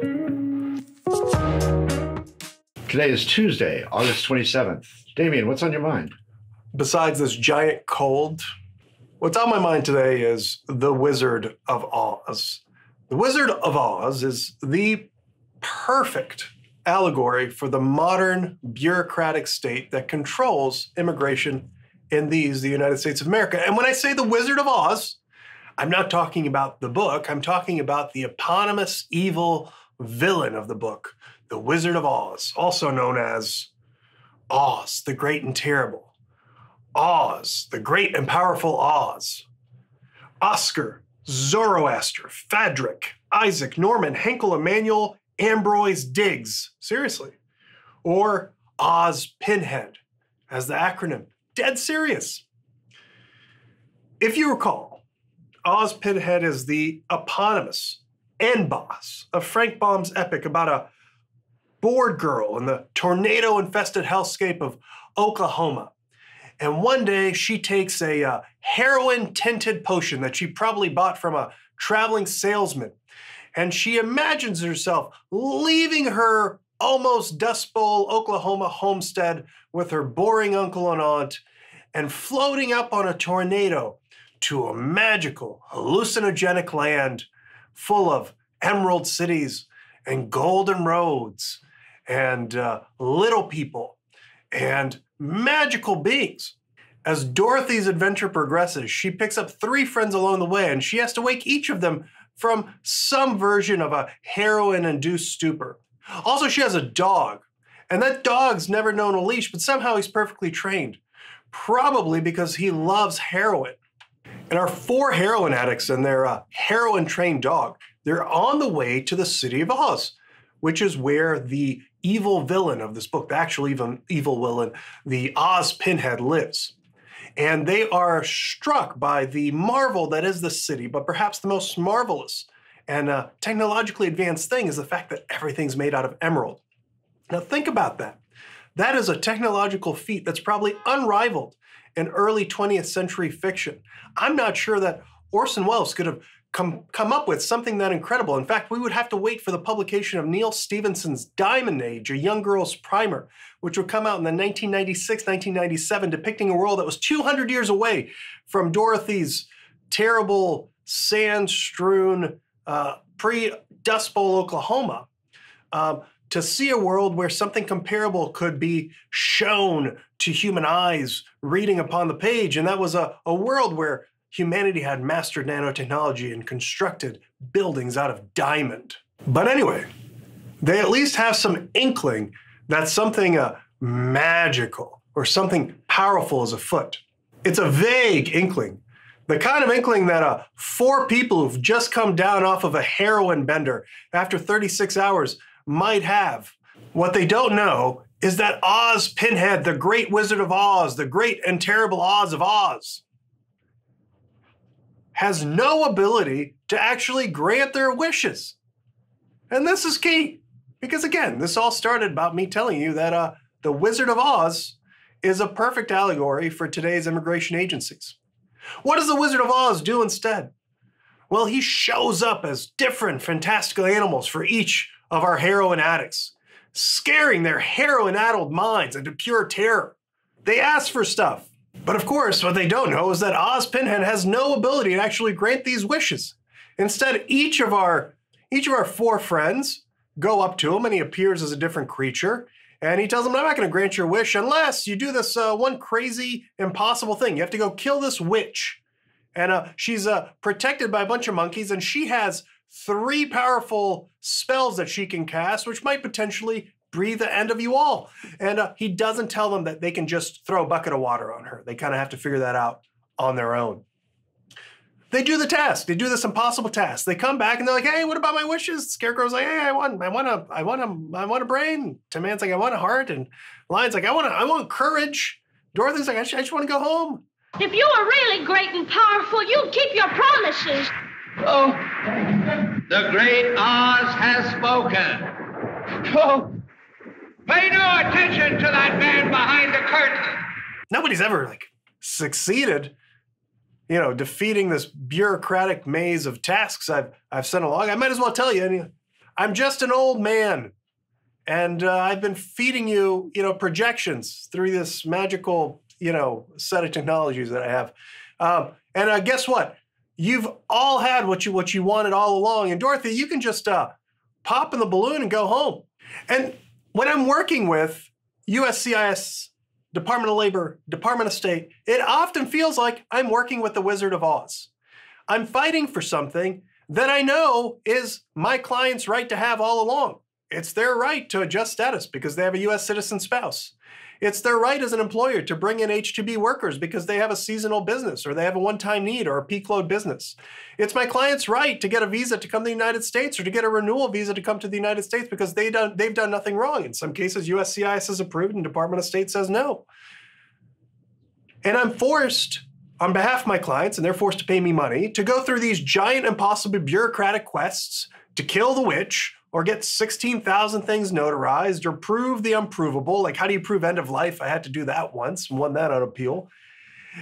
Today is Tuesday, August 27th. Damien, what's on your mind? Besides this giant cold, what's on my mind today is The Wizard of Oz. The Wizard of Oz is the perfect allegory for the modern bureaucratic state that controls immigration in the United States of America. And when I say The Wizard of Oz, I'm not talking about the book. I'm talking about the eponymous evil villain of the book, The Wizard of Oz, also known as Oz, the Great and Terrible, Oz, the Great and Powerful Oz, Oscar, Zoroaster, Phadric, Isaac, Norman, Henkel, Emmanuel, Ambrose, Diggs, seriously, or Oz Pinhead as the acronym. Dead serious. If you recall, Oz Pinhead is the eponymous end boss of Frank Baum's epic about a bored girl in the tornado-infested hellscape of Oklahoma. And one day she takes a heroin-tinted potion that she probably bought from a traveling salesman, and she imagines herself leaving her almost Dust Bowl Oklahoma homestead with her boring uncle and aunt and floating up on a tornado to a magical hallucinogenic land full of emerald cities and golden roads and little people and magical beings. As Dorothy's adventure progresses, she picks up three friends along the way, and she has to wake each of them from some version of a heroin-induced stupor. Also, she has a dog, and that dog's never known a leash, but somehow he's perfectly trained, probably because he loves heroin. And our four heroin addicts and their heroin-trained dog, they're on the way to the City of Oz, which is where the evil villain of this book, the actual evil villain, the Oz Pinhead, lives. And they are struck by the marvel that is the city, but perhaps the most marvelous and technologically advanced thing is the fact that everything's made out of emerald. Now think about that. That is a technological feat that's probably unrivaled in early 20th century fiction. I'm not sure that Orson Welles could have come up with something that incredible. In fact, we would have to wait for the publication of Neal Stephenson's Diamond Age, A Young Girl's Primer, which would come out in the 1996-1997, depicting a world that was 200 years away from Dorothy's terrible sand-strewn pre-Dust Bowl Oklahoma, to see a world where something comparable could be shown to human eyes reading upon the page. And that was a world where humanity had mastered nanotechnology and constructed buildings out of diamond. But anyway, they at least have some inkling that something magical or something powerful is afoot. It's a vague inkling. The kind of inkling that four people who've just come down off of a heroin bender after 36 hours might have. What they don't know is that Oz Pinhead, the Great Wizard of Oz, the Great and Terrible Oz of Oz, has no ability to actually grant their wishes. And this is key, because again, this all started about me telling you that the Wizard of Oz is a perfect allegory for today's immigration agencies. What does the Wizard of Oz do instead? Well, he shows up as different fantastical animals for each of our heroin addicts, scaring their heroin-addled minds into pure terror. They ask for stuff. But of course, what they don't know is that Oz Pinhead has no ability to actually grant these wishes. Instead, each of our four friends go up to him, and he appears as a different creature. And he tells them, I'm not going to grant your wish unless you do this one crazy, impossible thing. You have to go kill this witch. And she's protected by a bunch of monkeys, and she has three powerful spells that she can cast, which might potentially breathe the end of you all. And he doesn't tell them that they can just throw a bucket of water on her. They kind of have to figure that out on their own. They do the task. They do this impossible task. They come back and they're like, hey, what about my wishes? Scarecrow's like, hey, I want a brain. Timman's like, I want a heart. And Lion's like, I want courage. Dorothy's like, I just want to go home. If you were really great and powerful, you'd keep your promises. Oh, the great Oz has spoken. Oh, pay no attention to that man behind the curtain. Nobody's ever succeeded, you know, defeating this bureaucratic maze of tasks I've sent along. I might as well tell you. I'm just an old man, and I've been feeding you, projections through this magical, set of technologies that I have. And guess what? You've all had what you wanted all along. And Dorothy, you can just pop in the balloon and go home. And when I'm working with USCIS, Department of Labor, Department of State, it often feels like I'm working with the Wizard of Oz. I'm fighting for something that I know is my client's right to have all along. It's their right to adjust status because they have a US citizen spouse. It's their right as an employer to bring in H2B workers because they have a seasonal business or they have a one-time need or a peak load business. It's my client's right to get a visa to come to the United States or to get a renewal visa to come to the United States because they've done nothing wrong. In some cases, USCIS has approved and Department of State says no. And I'm forced, on behalf of my clients, and they're forced to pay me money, to go through these giant, impossible bureaucratic quests to kill the witch, or get 16,000 things notarized, or prove the unprovable. Like, how do you prove end of life? I had to do that once and won that on appeal.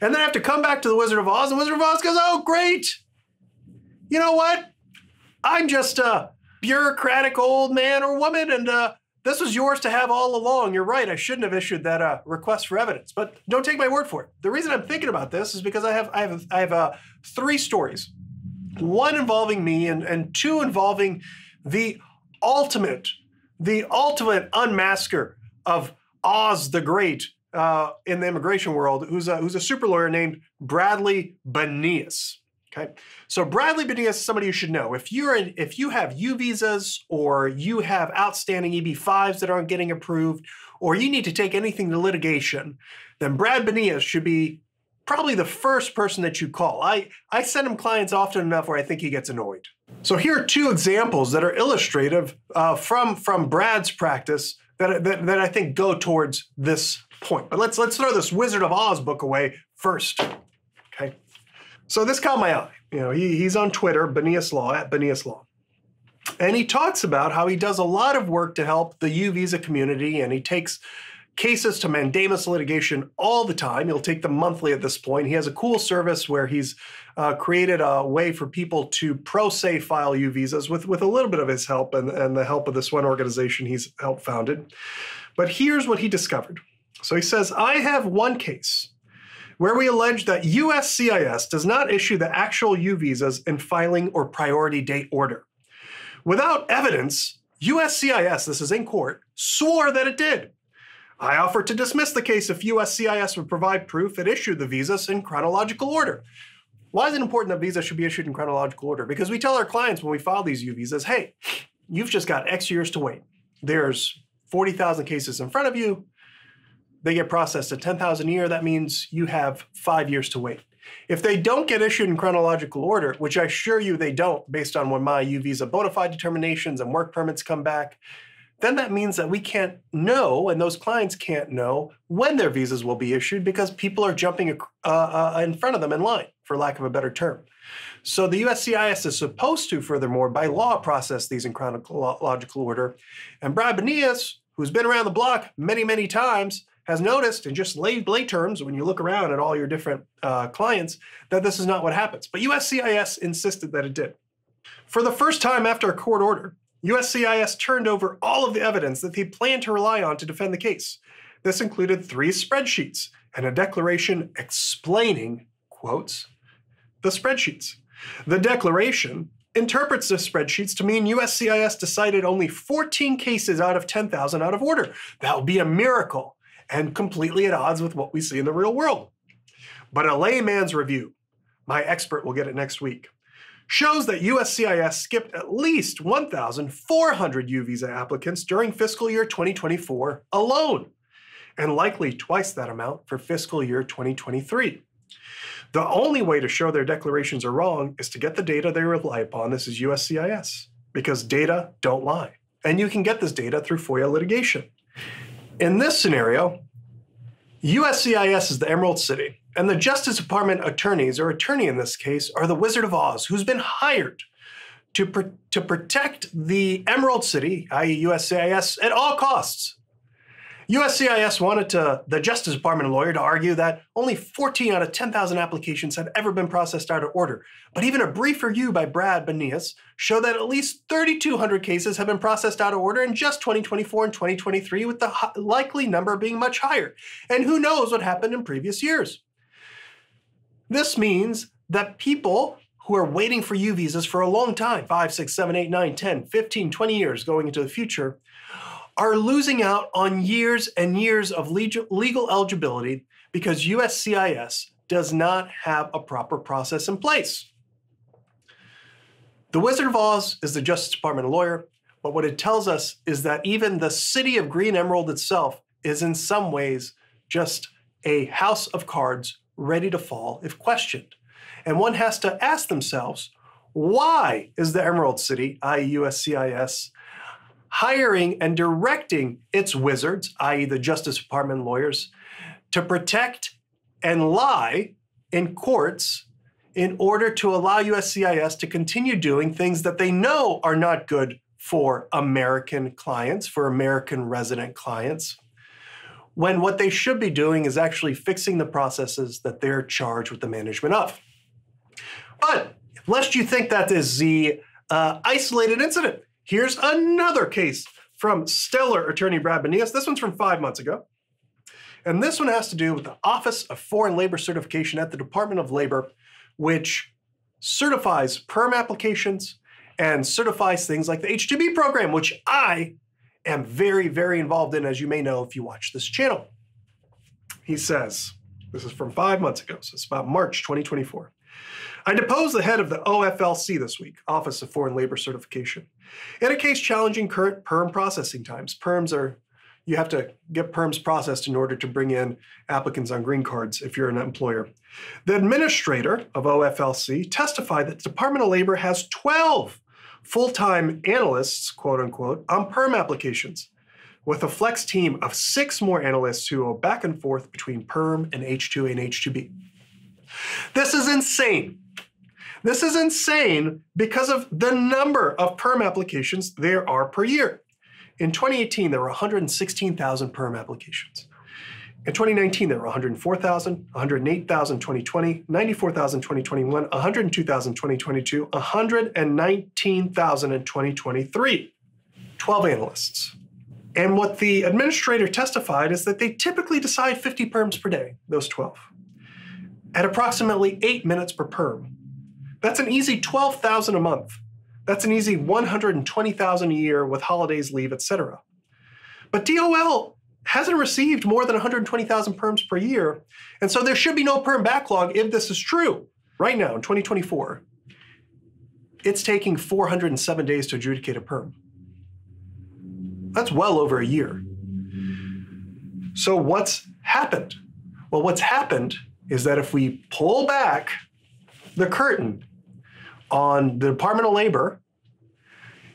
And then I have to come back to the Wizard of Oz, and Wizard of Oz goes, oh, great. You know what? I'm just a bureaucratic old man or woman, and this was yours to have all along. You're right, I shouldn't have issued that request for evidence, but don't take my word for it. The reason I'm thinking about this is because I have three stories, one involving me and two involving the ultimate unmasker of Oz the Great in the immigration world, who's a super lawyer named Bradley Banias. Okay, so Bradley Banias is somebody you should know. If you have U visas, or you have outstanding EB-5s that aren't getting approved, or you need to take anything to litigation, then Brad Banias should be probably the first person that you call. I send him clients often enough where I think he gets annoyed. So here are two examples that are illustrative from Brad's practice that I think go towards this point. But let's throw this Wizard of Oz book away first, okay? So this caught my eye. He's on Twitter, Banias Law, at Banias Law. And he talks about how he does a lot of work to help the U visa community, and he takes cases to mandamus litigation all the time. He'll take them monthly at this point. He has a cool service where he's created a way for people to pro se file U visas with a little bit of his help and the help of this one organization he's helped founded. But here's what he discovered. So he says, I have one case where we allege that USCIS does not issue the actual U visas in filing or priority date order. Without evidence, USCIS, this is in court, swore that it did. I offered to dismiss the case if USCIS would provide proof it issued the visas in chronological order. Why is it important that visas should be issued in chronological order? Because we tell our clients when we file these U visas, hey, you've just got X years to wait. There's 40,000 cases in front of you. They get processed at 10,000 a year. That means you have 5 years to wait. If they don't get issued in chronological order, which I assure you they don't based on when my U visa bona fide determinations and work permits come back, then that means that we can't know, and those clients can't know, when their visas will be issued because people are jumping in front of them in line, for lack of a better term. So the USCIS is supposed to, furthermore, by law, process these in chronological order. And Brad Banias, who's been around the block many, many times, has noticed in just lay terms, when you look around at all your different clients, that this is not what happens. But USCIS insisted that it did. For the first time after a court order, USCIS turned over all of the evidence that they planned to rely on to defend the case. This included 3 spreadsheets and a declaration explaining, quotes, the spreadsheets. The declaration interprets the spreadsheets to mean USCIS decided only 14 cases out of 10,000 out of order. That would be a miracle and completely at odds with what we see in the real world. But a layman's review, my expert will get it next week, shows that USCIS skipped at least 1,400 U visa applicants during fiscal year 2024 alone, and likely twice that amount for fiscal year 2023. The only way to show their declarations are wrong is to get the data they rely upon. This is USCIS, because data don't lie. And you can get this data through FOIA litigation. In this scenario, USCIS is the Emerald City, and the Justice Department attorneys, or attorney in this case, are the Wizard of Oz, who's been hired to protect the Emerald City, i.e. USCIS, at all costs. USCIS wanted the Justice Department lawyer to argue that only 14 out of 10,000 applications had ever been processed out of order. But even a brief review by Bradley Banias showed that at least 3,200 cases have been processed out of order in just 2024 and 2023, with the likely number being much higher. And who knows what happened in previous years? This means that people who are waiting for U visas for a long time, 5, 6, 7, 8, 9, 10, 15, 20 years going into the future, are losing out on years and years of legal eligibility because USCIS does not have a proper process in place. The Wizard of Oz is the Justice Department lawyer, but what it tells us is that even the city of Green Emerald itself is in some ways just a house of cards ready to fall if questioned. And one has to ask themselves, why is the Emerald City, i.e. USCIS, hiring and directing its wizards, i.e. the Justice Department lawyers, to protect and lie in courts in order to allow USCIS to continue doing things that they know are not good for American clients, for American resident clients, when what they should be doing is actually fixing the processes that they're charged with the management of? But lest you think that is the isolated incident, here's another case from stellar attorney Bradley Banias. This one's from 5 months ago. And this one has to do with the Office of Foreign Labor Certification at the Department of Labor, which certifies PERM applications and certifies things like the H2B program, which I am very, very involved in, as you may know if you watch this channel. He says, this is from 5 months ago, so it's about March 2024. I deposed the head of the OFLC this week, Office of Foreign Labor Certification, in a case challenging current PERM processing times. PERMs are, you have to get PERMs processed in order to bring in applicants on green cards if you're an employer. The administrator of OFLC testified that the Department of Labor has 12 full-time analysts, quote unquote, on PERM applications, with a flex team of 6 more analysts who go back and forth between PERM and H2A and H2B. This is insane. This is insane because of the number of PERM applications there are per year. In 2018, there were 116,000 PERM applications. In 2019, there were 104,000, 108,000 in 2020, 94,000 in 2021, 102,000 in 2022, 119,000 in 2023. 12 analysts. And what the administrator testified is that they typically decide 50 PERMs per day, those 12, at approximately 8 minutes per PERM. That's an easy $12,000 a month. That's an easy $120,000 a year with holidays, leave, etc. But DOL hasn't received more than 120,000 PERMs per year, and so there should be no PERM backlog if this is true. Right now, in 2024, it's taking 407 days to adjudicate a PERM. That's well over a year. So what's happened? Well, what's happened is that if we pull back the curtain on the Department of Labor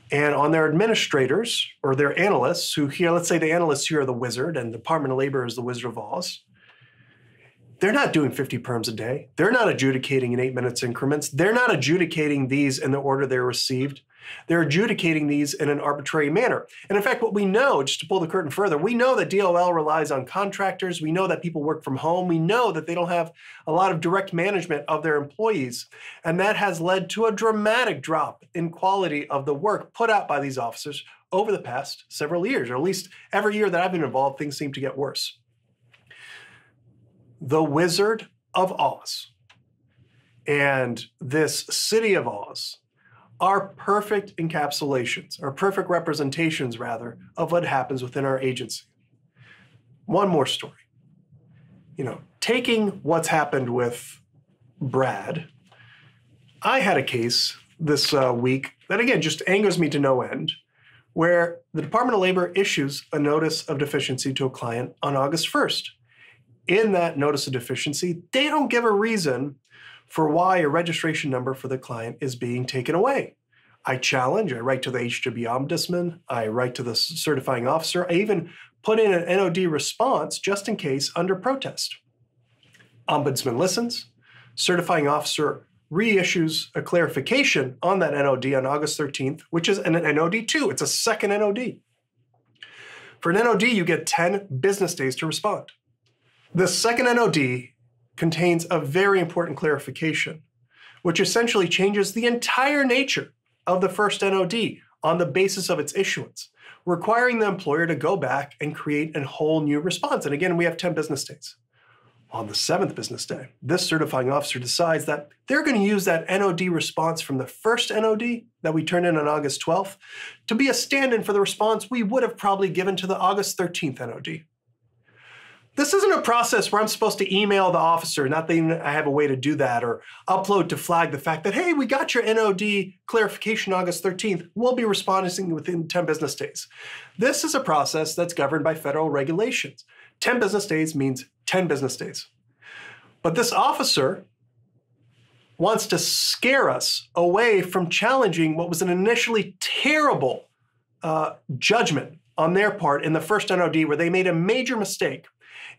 and on their administrators or their analysts, who here, let's say the analysts here are the wizard and the Department of Labor is the Wizard of Oz, they're not doing 50 PERMs a day. They're not adjudicating in 8 minutes increments. They're not adjudicating these in the order they're received. They're adjudicating these in an arbitrary manner. And in fact, what we know, just to pull the curtain further, we know that DOL relies on contractors. We know that people work from home. We know that they don't have a lot of direct management of their employees. And that has led to a dramatic drop in quality of the work put out by these officers over the past several years, or at least every year that I've been involved, things seem to get worse. The Wizard of Oz and this City of Oz are perfect encapsulations, or perfect representations, rather, of what happens within our agency. One more story. You know, taking what's happened with Brad, I had a case this week that, again, just angers me to no end, where the Department of Labor issues a notice of deficiency to a client on August 1st. In that notice of deficiency, they don't give a reason for why a registration number for the client is being taken away. I challenge, I write to the H2B ombudsman, I write to the certifying officer, I even put in an NOD response just in case under protest. Ombudsman listens, certifying officer reissues a clarification on that NOD on August 13th, which is an NOD 2, it's a second NOD. For an NOD, you get 10 business days to respond. The second NOD contains a very important clarification, which essentially changes the entire nature of the first NOD on the basis of its issuance, requiring the employer to go back and create a whole new response. And again, we have 10 business days. On the 7th business day, this certifying officer decides that they're going to use that NOD response from the first NOD that we turned in on August 12th to be a stand-in for the response we would have probably given to the August 13th NOD. This isn't a process where I'm supposed to email the officer, not that I have a way to do that, or upload to flag the fact that, hey, we got your NOD clarification August 13th. We'll be responding within 10 business days. This is a process that's governed by federal regulations. 10 business days means 10 business days. But this officer wants to scare us away from challenging what was an initially terrible judgment on their part in the first NOD, where they made a major mistake.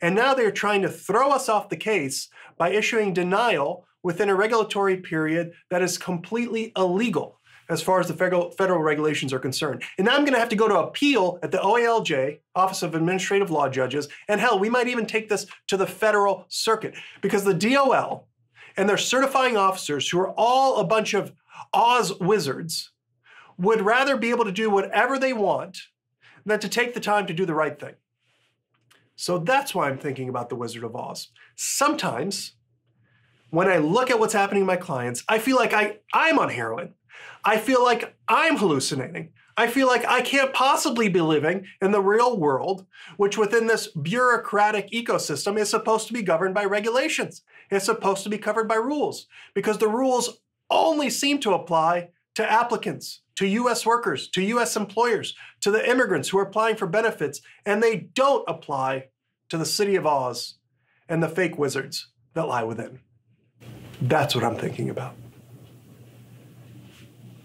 And now they're trying to throw us off the case by issuing denial within a regulatory period that is completely illegal as far as the federal regulations are concerned. And now I'm going to have to go to appeal at the OALJ, Office of Administrative Law Judges, and hell, we might even take this to the federal circuit, because the DOL and their certifying officers, who are all a bunch of Oz wizards, would rather be able to do whatever they want than to take the time to do the right thing. So that's why I'm thinking about The Wizard of Oz. Sometimes, when I look at what's happening to my clients, I feel like I'm on heroin. I feel like I'm hallucinating. I feel like I can't possibly be living in the real world, which within this bureaucratic ecosystem is supposed to be governed by regulations. It's supposed to be covered by rules, because the rules only seem to apply to applicants, to U.S. workers, to U.S. employers, to the immigrants who are applying for benefits, and they don't apply to the City of Oz and the fake wizards that lie within. That's what I'm thinking about.